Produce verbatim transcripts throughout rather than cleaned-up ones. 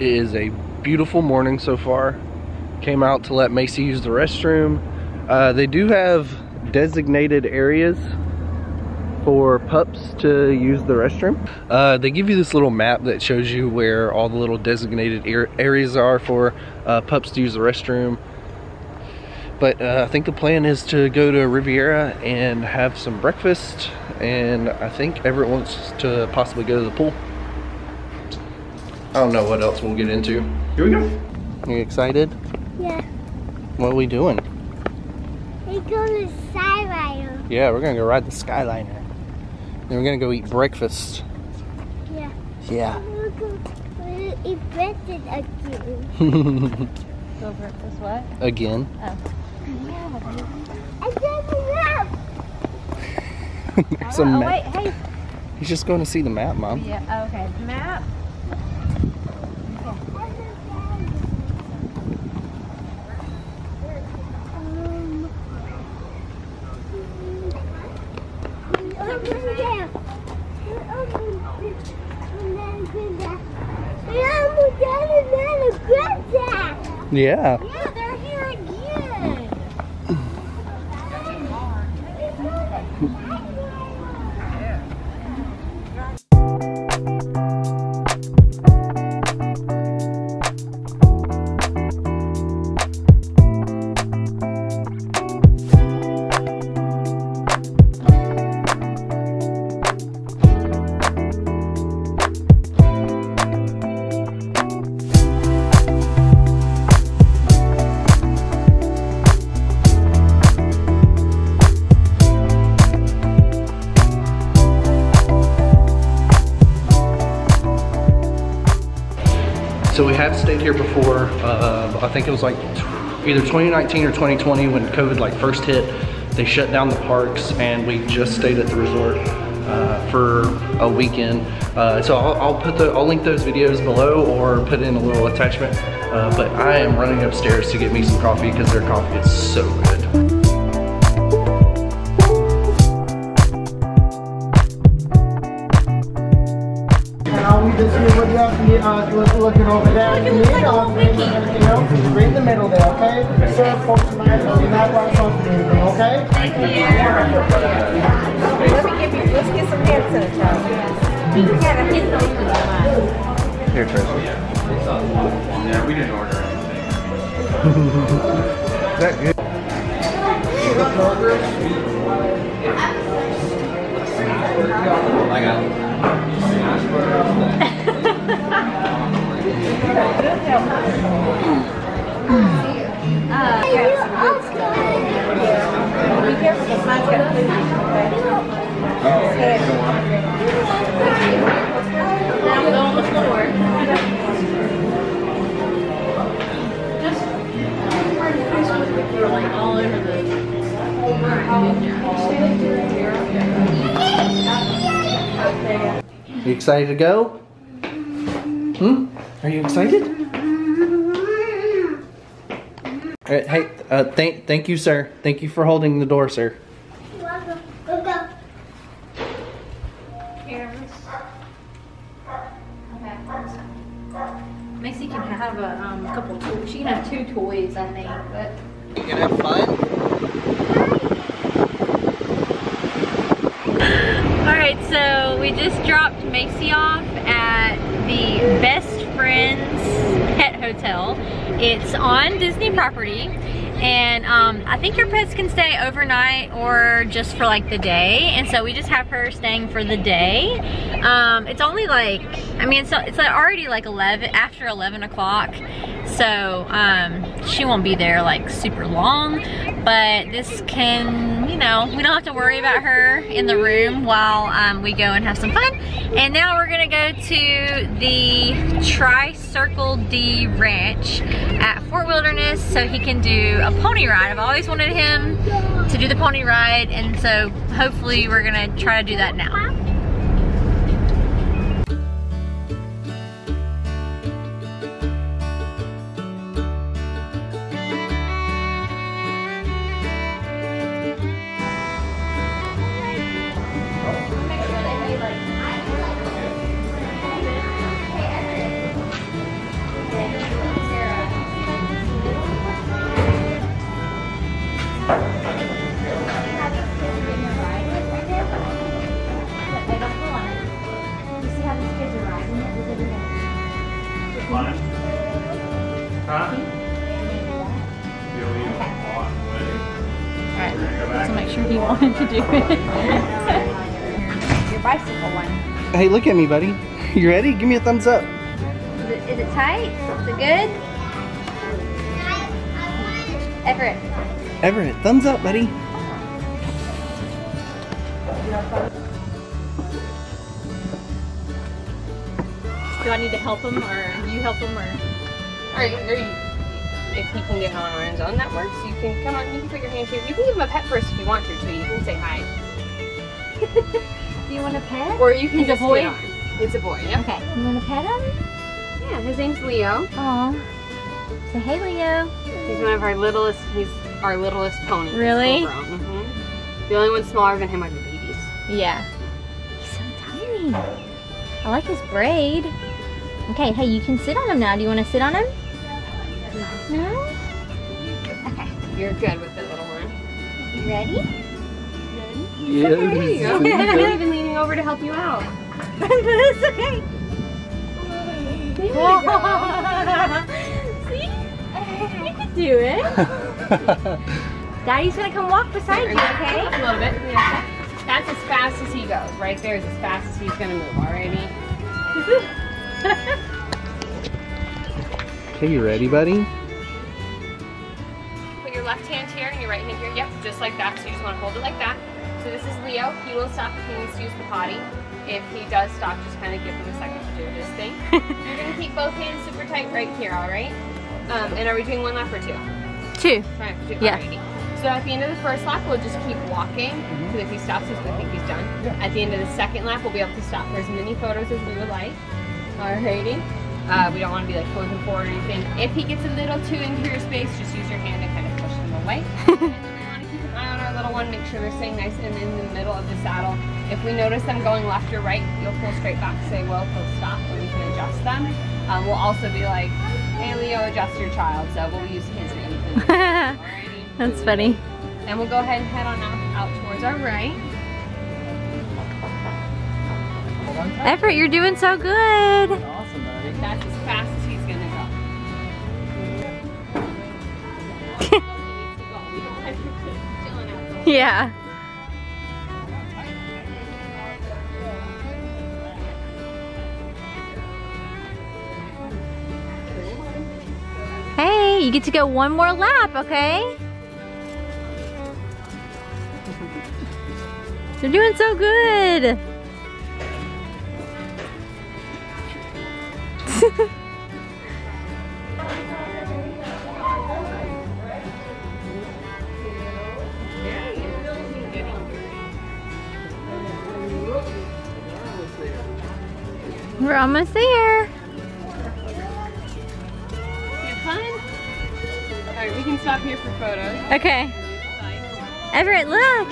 It is a beautiful morning so far. Came out to let Macy use the restroom. Uh, they do have designated areas for pups to use the restroom. Uh, they give you this little map that shows you where all the little designated er areas are for uh, pups to use the restroom. But uh, I think the plan is to go to Riviera and have some breakfast, and I think Everett wants to possibly go to the pool. I don't know what else we'll get into. Here we go. Are you excited? Yeah. What are we doing? We're going to Skyliner. Yeah, we're going to go ride the Skyliner. Then we're gonna go eat breakfast. Yeah. Yeah. We're gonna eat breakfast again. Go breakfast what? Again. Oh. Yeah. I said the map. Some oh, map. Oh, wait, hey. He's just going to see the map, Mom. Yeah. Oh, okay. The map. Yeah. Yeah, they're here again. So we had stayed here before, uh, I think it was like either twenty nineteen or twenty twenty when COVID like first hit. They shut down the parks and we just stayed at the resort uh, for a weekend. Uh, so I'll, I'll, put the, I'll link those videos below or put in a little attachment. Uh, but I am running upstairs to get me some coffee because their coffee is so good. Uh, you want to look it over there, oh, you need like off and everything else, right in the middle there, okay? okay. Serve for tonight, so you're not right off to anything, okay? Thank you. Yeah. Let me give you, let's get some hair to the child. We gotta hit those with mine. Here, Tracy. Yeah, we didn't order anything. Is that good? I got it. You excited to go? Hmm? Are you excited? Right, hey, uh, thank, thank you, sir. Thank you for holding the door, sir. You're welcome. Go, go. Here. Okay. Macy can have a um, couple toys. She can have two toys, I think. But you can have fun. All right, so we just dropped Macy off at the Best Friends Pet Hotel. It's on Disney property, and um, I think your pets can stay overnight or just for like the day, and so we just have her staying for the day. Um, it's only like, I mean, it's, it's already like eleven, after eleven o'clock, so um, she won't be there like super long, but this can, you know, we don't have to worry about her in the room while um, we go and have some fun. And now we're gonna go to the Tri-Circle-D Ranch at Fort Wilderness so he can do a pony ride. I've always wanted him to do the pony ride, and so hopefully we're gonna try to do that now. do it. Your bicycle one. Hey, look at me, buddy. You ready? Give me a thumbs up. Is it, is it tight? Is it good? Everett. Everett, thumbs up, buddy. Do I need to help him, or you help him, or? Or you, or you, if he can get on his own, that works. You can come on. You can put your hand here. You can give him a pet first if you want to, too. You can say hi. Do you want a pet? Or you can just boy. On. It's a boy. Yeah. Okay. You want to pet him? Yeah. His name's Leo. Aw. Say hey, Leo. He's one of our littlest. He's our littlest pony. Really? Mm-hmm. The only one smaller than him are the babies. Yeah. He's so tiny. I like his braid. Okay, hey, you can sit on him now. Do you want to sit on him? No. No? Okay. You're good with the little one. You ready? You ready? Yes. Okay. I'm even leaning over to help you out. But it's okay. There you go. See? You can do it. Daddy's going to come walk beside there, you, okay? A little bit. Yeah. That's as fast as he goes. Right there is as fast as he's going to move. Alrighty? Okay, you ready, buddy? Put your left hand here and your right hand here. Yep, just like that. So you just want to hold it like that. So this is Leo. He will stop if he needs to use the potty. If he does stop, just kind of give him a second to do his thing. You're going to keep both hands super tight right here, all right? Um, and are we doing one lap or two? Two. All right, two. Yeah. Alrighty. So at the end of the first lap, we'll just keep walking. Because mm-hmm. if he stops, he's going to think he's done. Yeah. At the end of the second lap, we'll be able to stop for as many photos as we would like. Alrighty. Uh, we don't want to be like closing forward or anything. If he gets a little too into your space, just use your hand to kind of push him away. And we want to keep an eye on our little one, make sure they're staying nice and in the middle of the saddle. If we notice them going left or right, you'll pull straight back, say, well, pull stop, and we can adjust them. Um, we'll also be like, hey, Leo, adjust your child. So we'll use his name. Alrighty. That's funny. And we'll go ahead and head on out, out towards our right. Everett, you're doing so good. Awesome, buddy. That's as fast as he's gonna go. Yeah. Hey, you get to go one more lap, okay? You're doing so good. We're almost there. You have fun? All right, we can stop here for photos. Okay. Everett, look.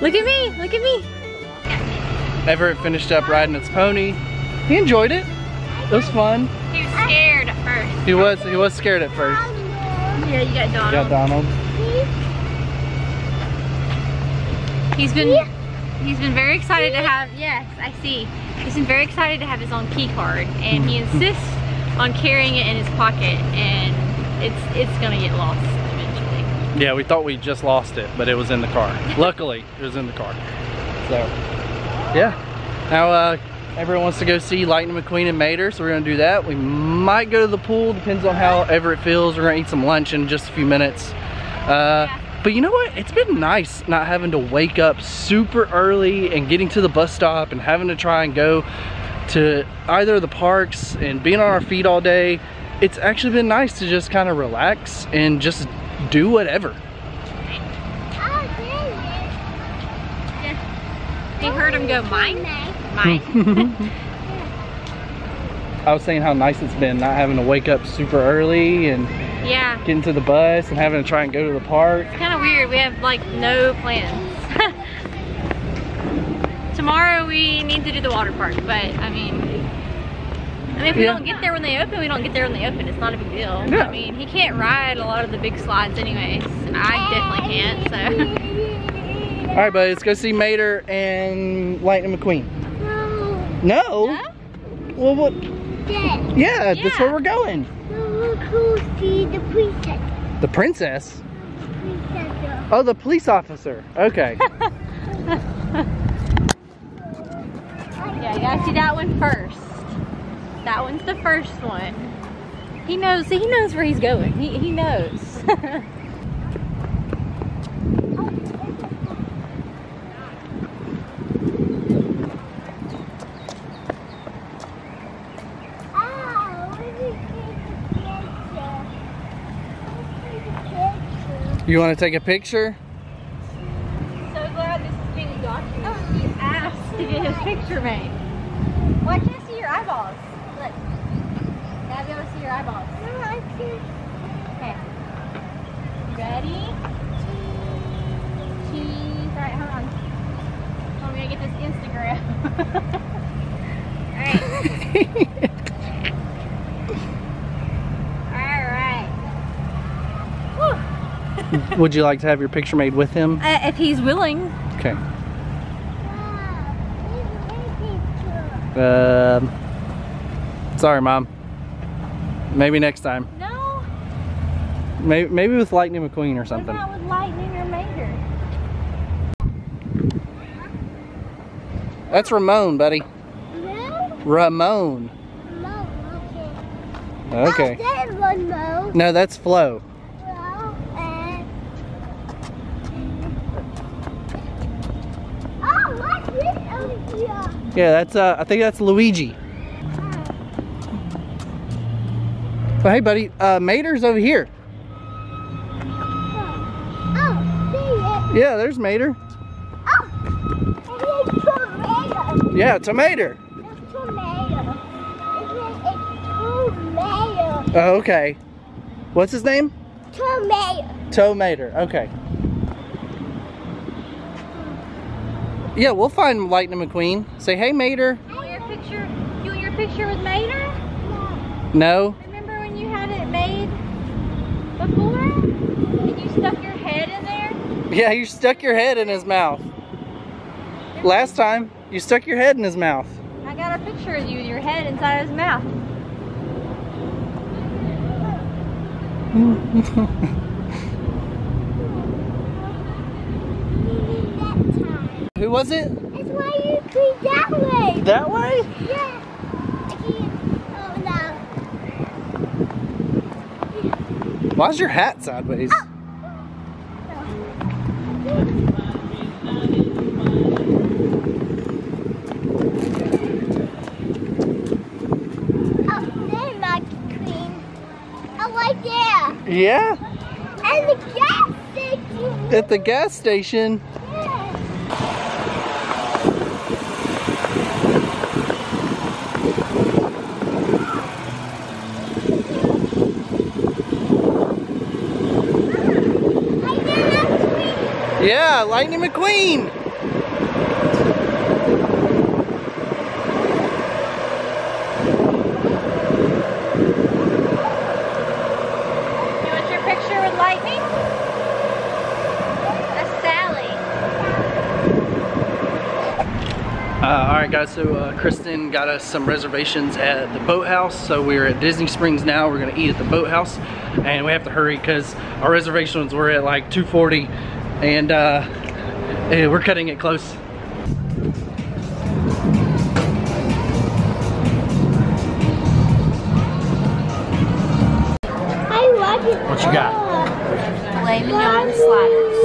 Look at me, look at me. Everett finished up riding its pony. He enjoyed it. It was fun. He was scared at first. He was, he was scared at first. Yeah, you got Donald. You got Donald. He's been, he's been very excited to have, yes, I see. He's been very excited to have his own key card, and he insists on carrying it in his pocket, and it's, it's gonna get lost eventually. Yeah, we thought we just lost it, but it was in the car. Luckily, it was in the car, so. Yeah, now uh, everyone wants to go see Lightning McQueen and Mater, so we're gonna do that. We might go to the pool, depends on how Everett feels. We're gonna eat some lunch in just a few minutes. Uh, yeah. But you know what? It's been nice not having to wake up super early and getting to the bus stop and having to try and go to either of the parks and being on our feet all day. It's actually been nice to just kind of relax and just do whatever. You heard him go, mine? Mine. I was saying how nice it's been not having to wake up super early and yeah, getting to the bus and having to try and go to the park. It's kind of weird. We have like no plans. Tomorrow we need to do the water park, but I mean, I mean if we yeah. don't get there when they open, we don't get there when they open. It's not a big deal. No. I mean, he can't ride a lot of the big slides anyways. I definitely can't, so. All right, buddy, let's go see Mater and Lightning McQueen. No. No? No? Well, what? Yeah. Yeah, yeah, that's where we're going. We'll go see the princess. The princess? The princess. Oh, the police officer. Okay. Yeah, you gotta see that one first. That one's the first one. He knows. He knows where he's going. He he knows. You want to take a picture? So glad this is being documented. He asked to get his picture made. Well, I can't see your eyeballs. Look. Now be able to see your eyeballs. No, I can't. Okay. Ready? Cheese. Cheese. All right, hold on. I'm going to get this Instagram. All right. Would you like to have your picture made with him? Uh, if he's willing. Okay. Uh, sorry, Mom. Maybe next time. No. Maybe, maybe with Lightning McQueen or something. What about with Lightning or Mater? That's Ramon, buddy. No? Ramon. Ramon, okay. Okay. That's Ramon. No, that's Flo. Yeah, that's uh, I think that's Luigi. But hey, buddy, uh, Mater's over here. Oh, see it. Yeah, there's Mater. Oh, it's tomato. Yeah, tomato. It's tomato. It's tomato. Oh, okay. What's his name? Tomato. Tomato. Okay. Yeah, we'll find Lightning McQueen. Say, hey, Mater. You want your picture, you want your picture with Mater? No. No. Remember when you had it made before? And you stuck your head in there? Yeah, you stuck your head in his mouth. Remember? Last time, you stuck your head in his mouth. I got a picture of you with your head inside his mouth. Who was it? That's why you do that way. That way? Yeah. Oh, no. Why's your hat sideways? Oh. Oh, there's my queen. Oh, right there. Yeah? At the gas station. At the gas station. Yeah, Lightning McQueen! You want your picture with Lightning? That's Sally. Uh, Alright guys, so uh, Kristen got us some reservations at the Boathouse. So we're at Disney Springs now. We're going to eat at the Boathouse. And we have to hurry because our reservations were at like two forty. And uh, hey, we're cutting it close. I like it. What you got? Oh. Blame it on the sliders.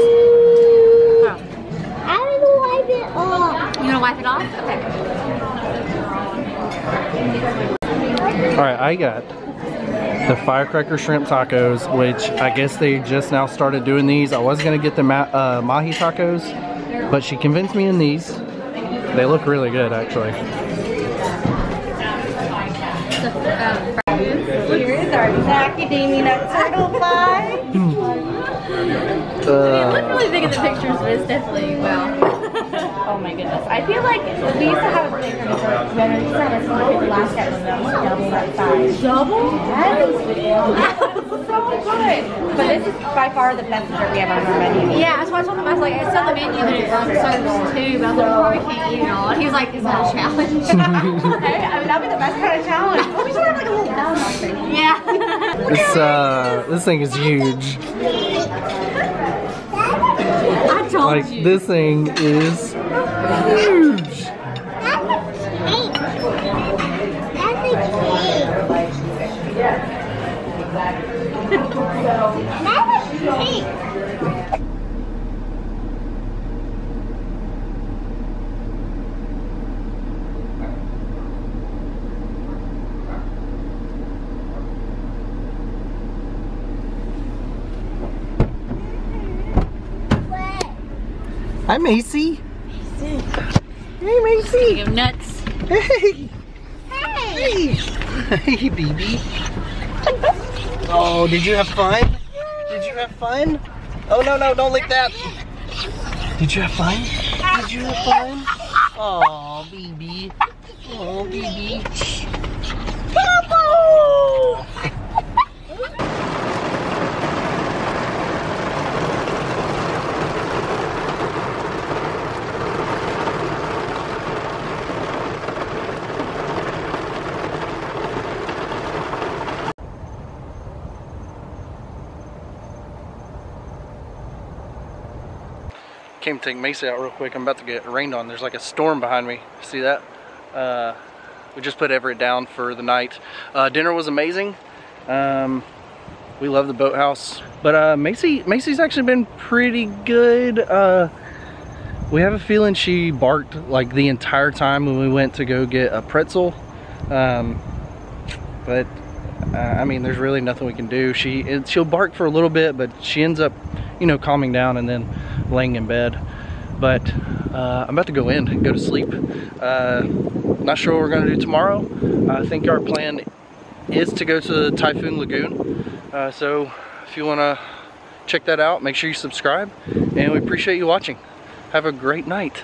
Oh. I'm gonna wipe it off. You gonna wipe it off? Okay. All right, I got the firecracker shrimp tacos, which I guess they just now started doing these. I was gonna get the ma uh, mahi tacos, but she convinced me in these. They look really good, actually. Here is our macadamia nut taco pie. uh, It looked really big in the pictures, but it's definitely wow. Oh my goodness. I feel like we used to have a flavor in the first dinner. We used to have a slice of last at double by five. Double? Yes. So good. But this is by far the best that we have on our menu. Yeah, that's why I told him. I was like, it's on the menu, but it's on so too. But I was like, oh, we can't eat it all. And he was like, is that a challenge? Right? I mean, that would be the best kind of challenge. Well, we should have like a little down on thing. Yeah. This, uh, this thing is huge. like you. This thing is huge. That's a cake. That's a cake. That's a cake. Hi, Macy. Macy. Hey, Macy. You nuts. Hey. Hey. Hey, hey baby. Oh, did you have fun? Did you have fun? Oh, no, no, don't lick that. Did you have fun? Did you have fun? Oh, baby. Oh, baby. Papa! Came to take Macy out real quick. I'm about to get rained on. There's like a storm behind me. See that? Uh, we just put Everett down for the night. Uh, dinner was amazing. Um, we love the Boathouse. But uh, Macy, Macy's actually been pretty good. Uh, we have a feeling she barked like the entire time when we went to go get a pretzel. Um, but uh, I mean, there's really nothing we can do. She it, she'll bark for a little bit, but she ends up, you know, calming down and then laying in bed. But uh, I'm about to go in and go to sleep. Uh, not sure what we're gonna do tomorrow. I think our plan is to go to the Typhoon Lagoon. Uh, so if you wanna check that out, make sure you subscribe, and we appreciate you watching. Have a great night.